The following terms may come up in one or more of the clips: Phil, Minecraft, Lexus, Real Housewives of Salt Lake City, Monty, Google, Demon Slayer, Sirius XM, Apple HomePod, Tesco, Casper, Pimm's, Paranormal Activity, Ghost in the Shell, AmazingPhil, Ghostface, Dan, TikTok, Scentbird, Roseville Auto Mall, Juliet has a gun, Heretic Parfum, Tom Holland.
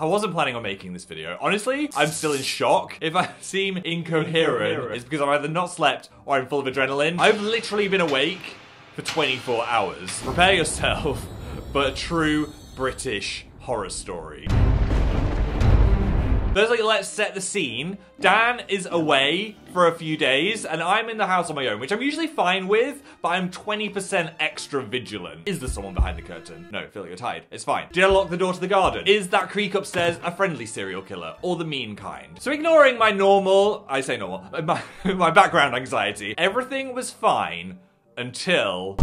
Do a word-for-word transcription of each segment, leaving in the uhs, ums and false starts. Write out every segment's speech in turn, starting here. I wasn't planning on making this video. Honestly, I'm still in shock. If I seem incoherent, incoherent. It's because I'm either not slept or I'm full of adrenaline. I've literally been awake for twenty-four hours. Prepare yourself for a true British horror story. There's like, let's set the scene. Dan is away for a few days and I'm in the house on my own, which I'm usually fine with, but I'm twenty percent extra vigilant. Is there someone behind the curtain? No, feel like you're tired. It's fine. Did I lock the door to the garden? Is that creak upstairs a friendly serial killer or the mean kind? So ignoring my normal, I say normal, my, my background anxiety, everything was fine until...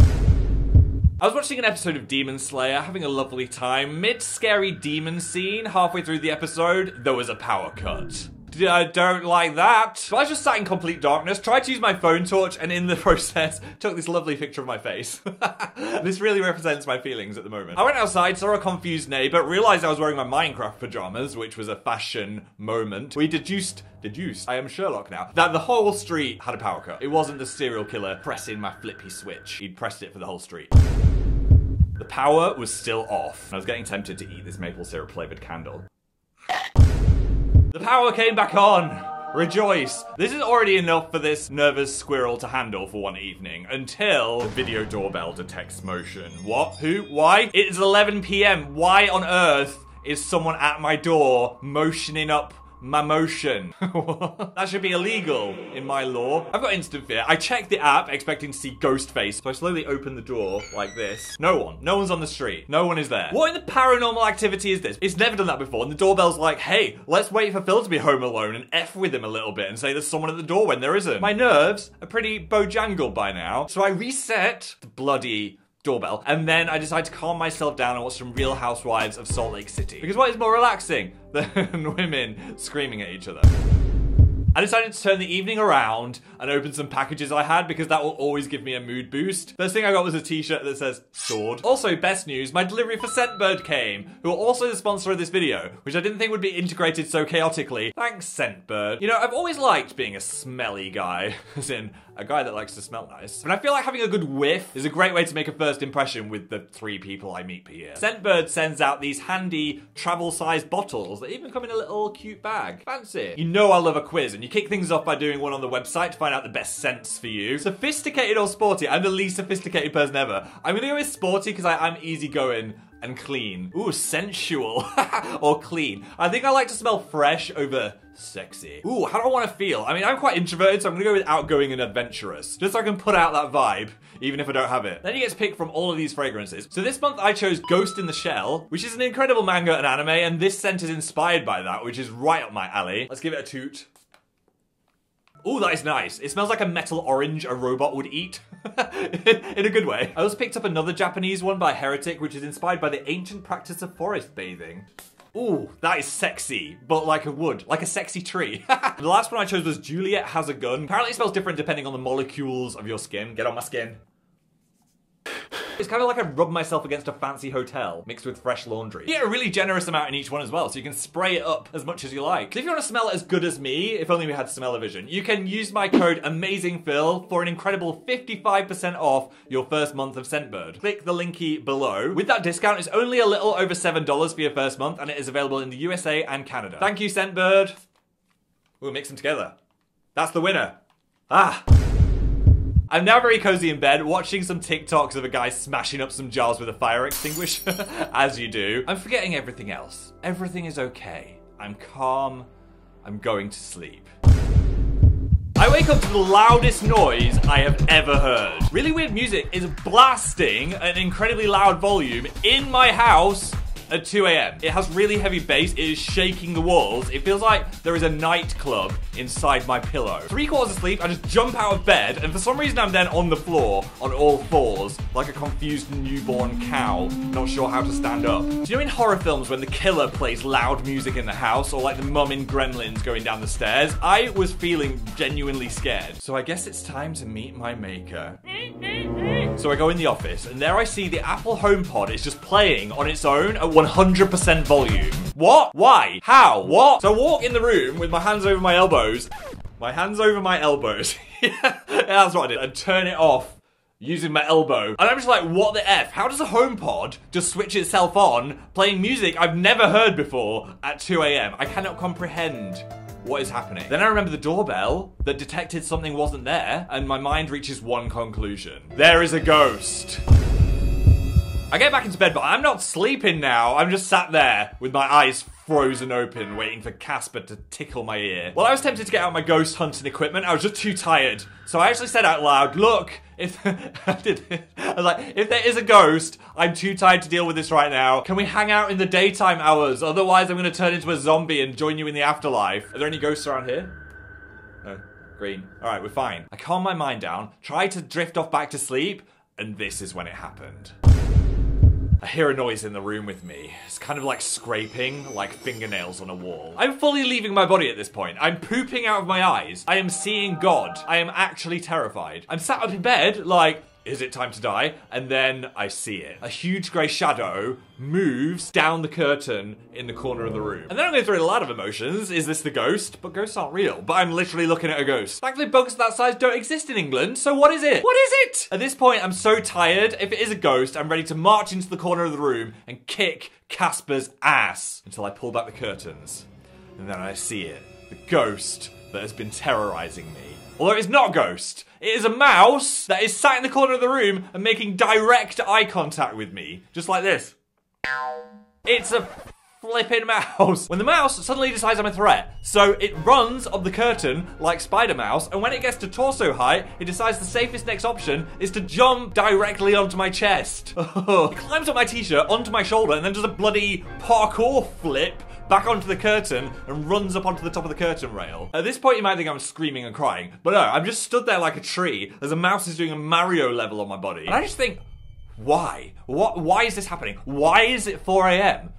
I was watching an episode of Demon Slayer, having a lovely time. Mid-scary demon scene, halfway through the episode, there was a power cut. I don't like that. So I just sat in complete darkness, tried to use my phone torch, and in the process, took this lovely picture of my face. This really represents my feelings at the moment. I went outside, saw a confused neighbor, realized I was wearing my Minecraft pajamas, which was a fashion moment. We deduced Deduced, I am Sherlock now, that the whole street had a power cut. It wasn't the serial killer pressing my flippy switch. He'd pressed it for the whole street. The power was still off, and I was getting tempted to eat this maple syrup flavored candle. The power came back on. Rejoice. This is already enough for this nervous squirrel to handle for one evening, until the video doorbell detects motion. What? Who? Why? It is eleven p m Why on earth is someone at my door motioning up my motion? That should be illegal in my law. I've got instant fear. I checked the app expecting to see Ghostface, so I slowly open the door like this. No one. No one's on the street. No one is there. What in the Paranormal Activity is this? It's never done that before, and the doorbell's like, hey, let's wait for Phil to be home alone and F with him a little bit and say there's someone at the door when there isn't. My nerves are pretty bojangled by now, so I reset the bloody doorbell, and then I decide to calm myself down and watch some Real Housewives of Salt Lake City. Because what is more relaxing than women screaming at each other? I decided to turn the evening around and open some packages I had, because that will always give me a mood boost. First thing I got was a t-shirt that says sword. Also, best news, my delivery for Scentbird came, who are also the sponsor of this video, which I didn't think would be integrated so chaotically. Thanks, Scentbird. You know, I've always liked being a smelly guy, as in a guy that likes to smell nice. And I feel like having a good whiff is a great way to make a first impression with the three people I meet per year. Scentbird sends out these handy travel-sized bottles that even come in a little cute bag. Fancy. You know I love a quiz, and you kick things off by doing one on the website to find out the best scents for you. Sophisticated or sporty? I'm the least sophisticated person ever. I'm gonna go with sporty because I am easygoing and clean. Ooh, sensual or clean. I think I like to smell fresh over sexy. Ooh, how do I want to feel? I mean, I'm quite introverted, so I'm gonna go with outgoing and adventurous, just so I can put out that vibe, even if I don't have it. Then he gets picked from all of these fragrances. So this month I chose Ghost in the Shell, which is an incredible manga and anime, and this scent is inspired by that, which is right up my alley. Let's give it a toot. Ooh, that is nice. It smells like a metal orange a robot would eat. In a good way. I also picked up another Japanese one by Heretic, which is inspired by the ancient practice of forest bathing. Ooh, that is sexy, but like a wood, like a sexy tree. The last one I chose was Juliet Has a Gun. Apparently it smells different depending on the molecules of your skin. Get on my skin. It's kind of like I've rubbed myself against a fancy hotel mixed with fresh laundry. You get a really generous amount in each one as well, so you can spray it up as much as you like. So if you want to smell as good as me, if only we had smell-o-vision, you can use my code AmazingPhil for an incredible fifty-five percent off your first month of Scentbird. Click the linky below. With that discount, it's only a little over seven dollars for your first month, and it is available in the U S A and Canada. Thank you, Scentbird. We'll mix them together. That's the winner. Ah. I'm now very cozy in bed, watching some TikToks of a guy smashing up some jars with a fire extinguisher, as you do. I'm forgetting everything else. Everything is okay. I'm calm. I'm going to sleep. I wake up to the loudest noise I have ever heard. Really weird music is blasting at an incredibly loud volume in my house at two a m It has really heavy bass, it is shaking the walls. It feels like there is a nightclub inside my pillow. Three quarters asleep, I just jump out of bed, and for some reason I'm then on the floor, on all fours, like a confused newborn cow, not sure how to stand up. Do you know in horror films when the killer plays loud music in the house, or like the mum in Gremlins going down the stairs? I was feeling genuinely scared. So I guess it's time to meet my maker. So I go in the office, and there I see the Apple HomePod is just playing on its own at one hundred percent volume. What? Why? How? What? So I walk in the room with my hands over my elbows. My hands over my elbows. Yeah, that's what I did. And turn it off using my elbow. And I'm just like, what the F? How does a HomePod just switch itself on playing music I've never heard before at two A M? I cannot comprehend what is happening. Then I remember the doorbell that detected something wasn't there, and my mind reaches one conclusion. There is a ghost. I get back into bed, but I'm not sleeping now. I'm just sat there with my eyes frozen open, waiting for Casper to tickle my ear. Well, I was tempted to get out my ghost hunting equipment. I was just too tired. So I actually said out loud, look, if I did it. I was like, if there is a ghost, I'm too tired to deal with this right now. Can we hang out in the daytime hours? Otherwise, I'm gonna turn into a zombie and join you in the afterlife. Are there any ghosts around here? No, green. All right, we're fine. I calmed my mind down, tried to drift off back to sleep, and this is when it happened. I hear a noise in the room with me. It's kind of like scraping, like fingernails on a wall. I'm fully leaving my body at this point. I'm pooping out of my eyes. I am seeing God. I am actually terrified. I'm sat up in bed like, is it time to die? And then I see it. A huge grey shadow moves down the curtain in the corner of the room. And then I'm going through a lot of emotions. Is this the ghost? But ghosts aren't real. But I'm literally looking at a ghost. Thankfully, bugs that size don't exist in England. So what is it? What is it? At this point, I'm so tired. If it is a ghost, I'm ready to march into the corner of the room and kick Casper's ass until I pull back the curtains. And then I see it. The ghost that has been terrorizing me. Although it's not a ghost. It is a mouse that is sat in the corner of the room and making direct eye contact with me. Just like this. It's a flipping mouse. When the mouse suddenly decides I'm a threat. So it runs up the curtain like Spider Mouse. And when it gets to torso height, it decides the safest next option is to jump directly onto my chest. It climbs up my t-shirt, onto my shoulder, and then does a bloody parkour flip back onto the curtain and runs up onto the top of the curtain rail. At this point, you might think I'm screaming and crying, but no, I'm just stood there like a tree as a mouse is doing a Mario level on my body. And I just think, why? What? Why is this happening? Why is it four A M?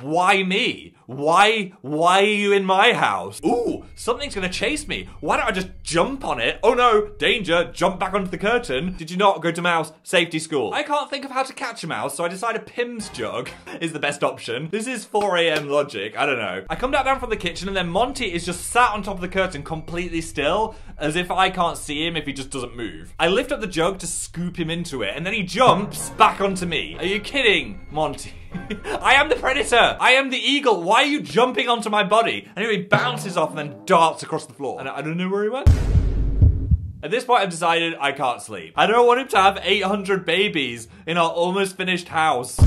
Why me? Why, why are you in my house? Ooh, something's gonna chase me. Why don't I just jump on it? Oh no, danger, jump back onto the curtain. Did you not go to mouse safety school? I can't think of how to catch a mouse, so I decided Pimm's jug is the best option. This is four A M logic, I don't know. I come down from the kitchen and then Monty is just sat on top of the curtain completely still, as if I can't see him if he just doesn't move. I lift up the jug to scoop him into it and then he jumps back onto me. Are you kidding, Monty? I am the predator. I am the eagle. Why are you jumping onto my body? Anyway, he bounces off and then darts across the floor. And I don't know where he went. At this point, I've decided I can't sleep. I don't want him to have eight hundred babies in our almost finished house.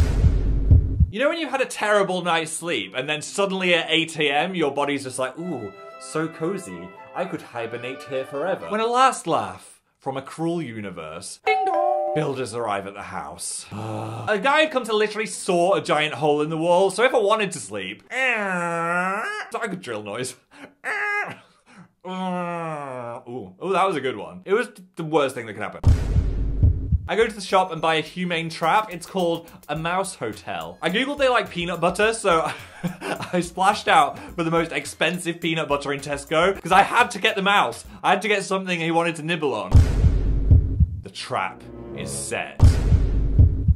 You know when you've had a terrible night's sleep and then suddenly at eight A M, your body's just like, ooh, so cozy. I could hibernate here forever. When a last laugh from a cruel universe. Ding dong. Builders arrive at the house. A guy had come to literally saw a giant hole in the wall, so if I wanted to sleep, it's like a drill noise. Ooh, ooh, that was a good one. It was the worst thing that could happen. I go to the shop and buy a humane trap. It's called a mouse hotel. I Googled they like peanut butter, so I splashed out for the most expensive peanut butter in Tesco because I had to get the mouse. I had to get something he wanted to nibble on. The trap is set.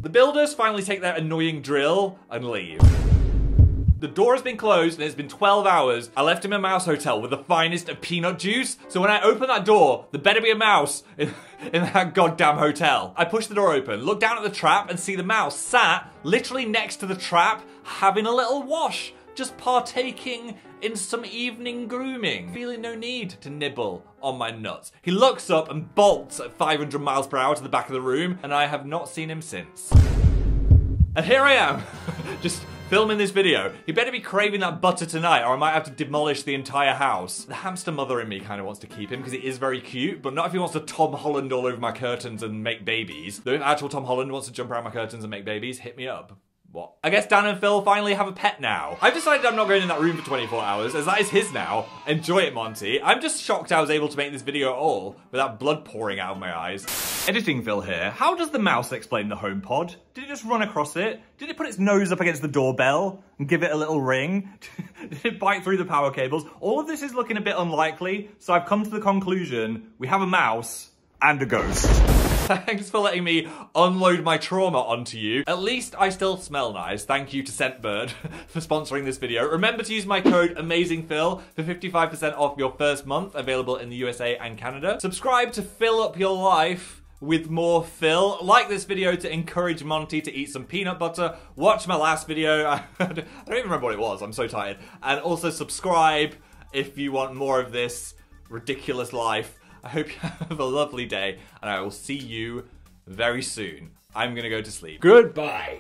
The builders finally take their annoying drill and leave. The door has been closed and it's been twelve hours. I left him a mouse hotel with the finest of peanut juice. So when I open that door, there better be a mouse in, in that goddamn hotel. I push the door open, look down at the trap and see the mouse sat literally next to the trap having a little wash, just partaking in some evening grooming, feeling no need to nibble on my nuts. He looks up and bolts at five hundred miles per hour to the back of the room and I have not seen him since. And here I am, just filming this video. He better be craving that butter tonight or I might have to demolish the entire house. The hamster mother in me kind of wants to keep him because he is very cute, but not if he wants to Tom Holland all over my curtains and make babies. Though if actual Tom Holland wants to jump around my curtains and make babies, hit me up. What? I guess Dan and Phil finally have a pet now. I've decided I'm not going in that room for twenty-four hours, as that is his now. Enjoy it, Monty. I'm just shocked I was able to make this video at all without blood pouring out of my eyes. AmazingPhil here. How does the mouse explain the HomePod? Did it just run across it? Did it put its nose up against the doorbell and give it a little ring? Did it bite through the power cables? All of this is looking a bit unlikely, so I've come to the conclusion we have a mouse and a ghost. Thanks for letting me unload my trauma onto you. At least I still smell nice. Thank you to Scentbird for sponsoring this video. Remember to use my code AmazingPhil for fifty-five percent off your first month, available in the U S A and Canada. Subscribe to fill up your life with more Phil. Like this video to encourage Monty to eat some peanut butter. Watch my last video. I don't even remember what it was. I'm so tired. And also subscribe if you want more of this ridiculous life. I hope you have a lovely day, and I will see you very soon. I'm gonna go to sleep. Goodbye.